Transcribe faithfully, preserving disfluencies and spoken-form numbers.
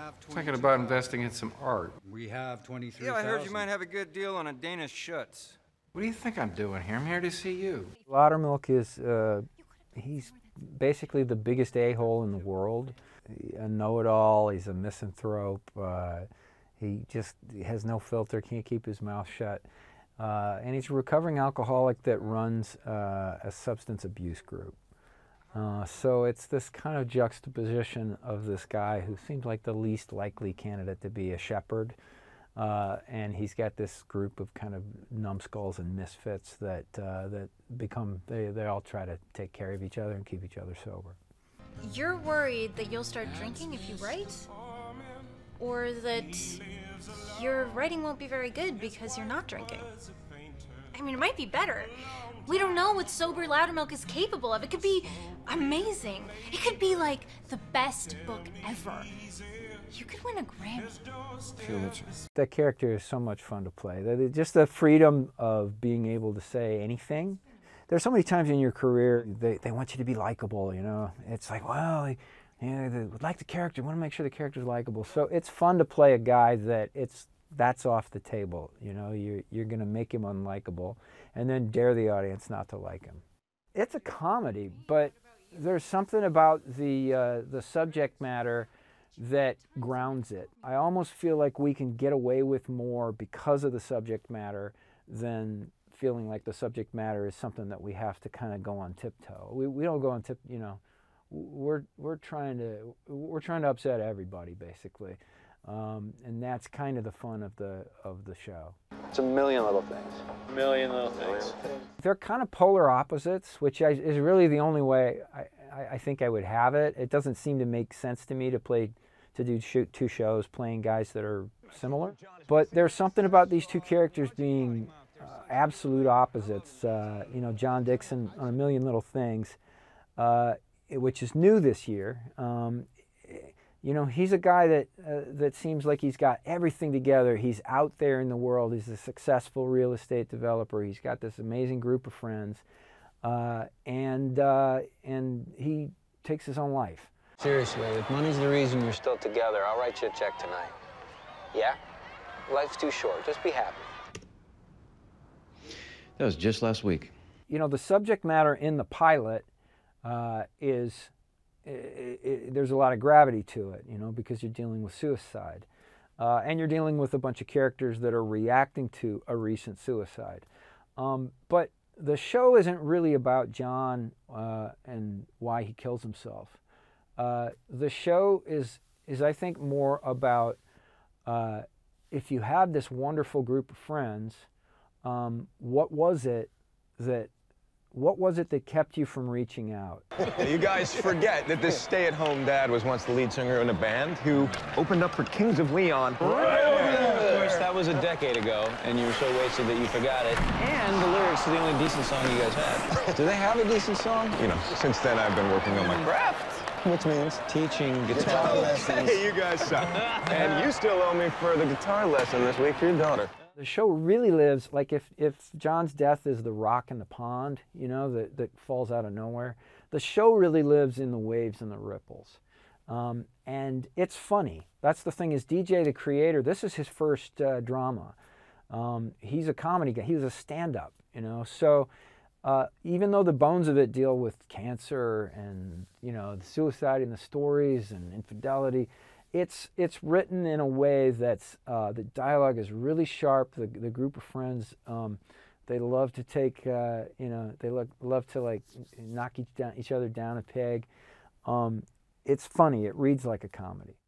have twenty-two. Thinking about investing in some art. We have twenty-three thousand. Yeah, I heard you might have a good deal on a Dana Schutz. What do you think I'm doing here? I'm here to see you. Loudermilk is, uh, he's basically the biggest a-hole in the world. A know-it-all, he's a misanthrope, uh, he just has no filter, can't keep his mouth shut. Uh, and he's a recovering alcoholic that runs uh, a substance abuse group. Uh, so it's this kind of juxtaposition of this guy who seems like the least likely candidate to be a shepherd. Uh, and he's got this group of kind of numbskulls and misfits that, uh, that become, they, they all try to take care of each other and keep each other sober. You're worried that you'll start drinking if you write? Or that your writing won't be very good because you're not drinking? I mean, it might be better. We don't know what sober Loudermilk is capable of. It could be amazing. It could be like the best book ever. You could win a Grammy. That character is so much fun to play. Just the freedom of being able to say anything. There's so many times in your career they, they want you to be likable, you know. It's like, well, you know, they would like the character, want to make sure the character's likable. So it's fun to play a guy that it's that's off the table, you know. You're, you're going to make him unlikable and then dare the audience not to like him. It's a comedy, but there's something about the, uh, the subject matter that grounds it. I almost feel like we can get away with more because of the subject matter than feeling like the subject matter is something that we have to kind of go on tiptoe. We, we don't go on tip, you know, we're, we're, trying to, we're trying to upset everybody, basically. Um, and that's kind of the fun of the, of the show. It's a million little things. A million little things. They're kind of polar opposites, which I, is really the only way I, I, I think I would have it. It doesn't seem to make sense to me to play, to do shoot two shows playing guys that are similar. But there's something about these two characters being Uh, absolute opposites. Uh, you know, John Dixon on A Million Little Things, uh, which is new this year. Um, you know, he's a guy that, uh, that seems like he's got everything together. He's out there in the world. He's a successful real estate developer. He's got this amazing group of friends. Uh, and, uh, and he takes his own life. Seriously, if money's the reason you're still together, I'll write you a check tonight. Yeah? Life's too short. Just be happy. That was just last week. You know, the subject matter in the pilot uh, is, it, it, there's a lot of gravity to it, you know, because you're dealing with suicide. Uh, and you're dealing with a bunch of characters that are reacting to a recent suicide. Um, but the show isn't really about John uh, and why he kills himself. Uh, the show is, is, I think, more about uh, if you have this wonderful group of friends, Um, what was it that, what was it that kept you from reaching out? You guys forget that this stay-at-home dad was once the lead singer in a band who opened up for Kings of Leon. Right over there. Of course, that was a decade ago, and you were so wasted that you forgot it. And the lyrics to the only decent song you guys had. Do they have a decent song? You know, since then I've been working on my craft. Which means teaching guitar, guitar lessons. Hey, you guys suck. And you still owe me for the guitar lesson this week for your daughter. The show really lives, like if, if John's death is the rock in the pond, you know, that, that falls out of nowhere, the show really lives in the waves and the ripples. Um, and it's funny. That's the thing is D J, the creator, this is his first uh, drama. Um, he's a comedy guy. He was a stand-up, you know, so Uh, even though the bones of it deal with cancer and, you know, the suicide and the stories and infidelity, it's, it's written in a way that's, uh, the dialogue is really sharp. The, the group of friends, um, they love to take, uh, you know, they love, love to like knock each, down, each other down a peg. Um, it's funny. It reads like a comedy.